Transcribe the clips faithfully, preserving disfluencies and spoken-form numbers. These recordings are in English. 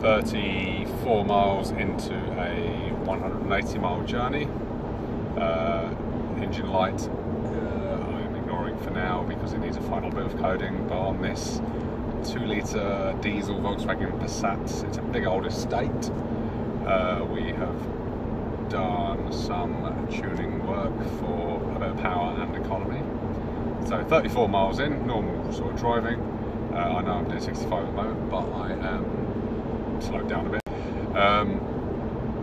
thirty-four miles into a one hundred and eighty mile journey. Uh, engine light uh, I'm ignoring for now because it needs a final bit of coding, but on this two litre diesel Volkswagen Passat, it's a big old estate. Uh, we have done some tuning work for a bit of power and economy. So thirty-four miles in, normal sort of driving. Uh, I know I'm doing sixty-five at the moment, but I am slowed down a bit. Um,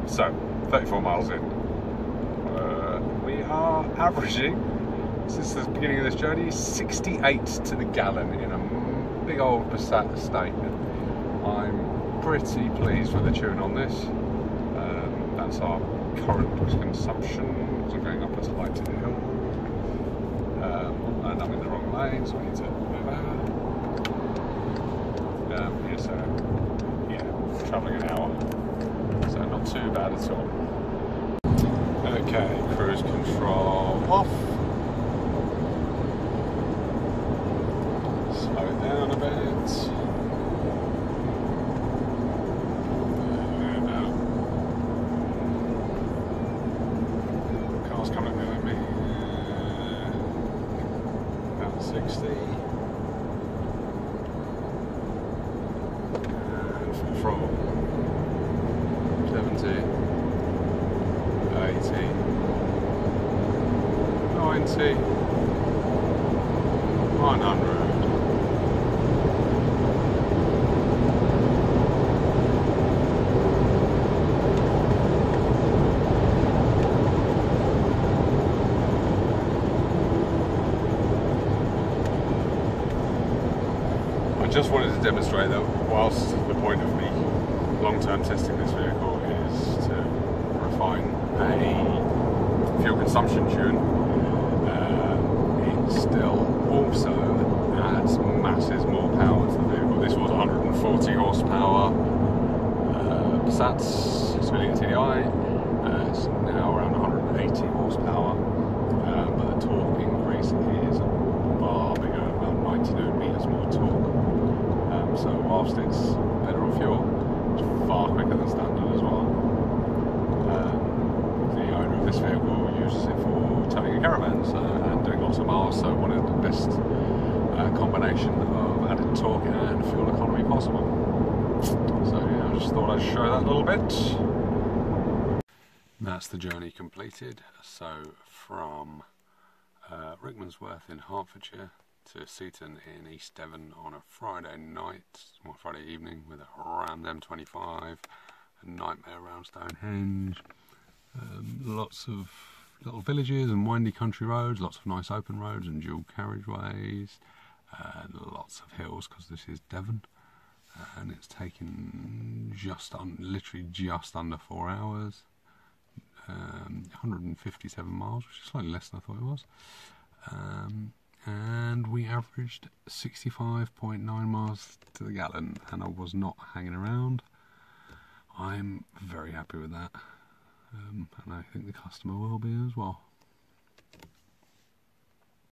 so thirty-four miles in. Uh, we are averaging, since the beginning of this journey, sixty-eight to the gallon in a big old Passat estate. I'm pretty pleased with the tune on this. Um, that's our current consumption. So going up a slight hill. Um, and I'm in the wrong lane, so I need to move over. Um, yeah, so, yeah, travelling an hour, so not too bad at all. Okay, cruise control off. Slow down a bit. sixty, and from throttle, seventy, eighty, ninety, one hundred. I just wanted to demonstrate that whilst the point of me long-term testing this vehicle is to refine a fuel consumption tune, uh, it still also adds masses more power to the vehicle. This was one hundred and forty horsepower uh, Passats, including a T D I, uh, it's now around one hundred and eighty horsepower, uh, but the torque increase is a bar bigger, about ninety newton meters more torque. So whilst it's better on fuel, it's far quicker than standard as well. Um, the owner of this vehicle uses it for towing a caravan, so, and doing lots of miles, so one of the best uh, combination of added torque and fuel economy possible. So yeah, I just thought I'd show that a little bit. That's the journey completed. So from uh, Rickmansworth in Hertfordshire to Seaton in East Devon on a Friday night, or Friday evening, with a rammed M twenty-five, a nightmare around Stonehenge, um, lots of little villages and windy country roads, lots of nice open roads and dual carriageways, and lots of hills because this is Devon, and it's taken just un literally just under four hours, um, one hundred and fifty-seven miles, which is slightly less than I thought it was. Um, and we averaged sixty-five point nine miles to the gallon, and I was not hanging around. I'm very happy with that, um, and I think the customer will be as well.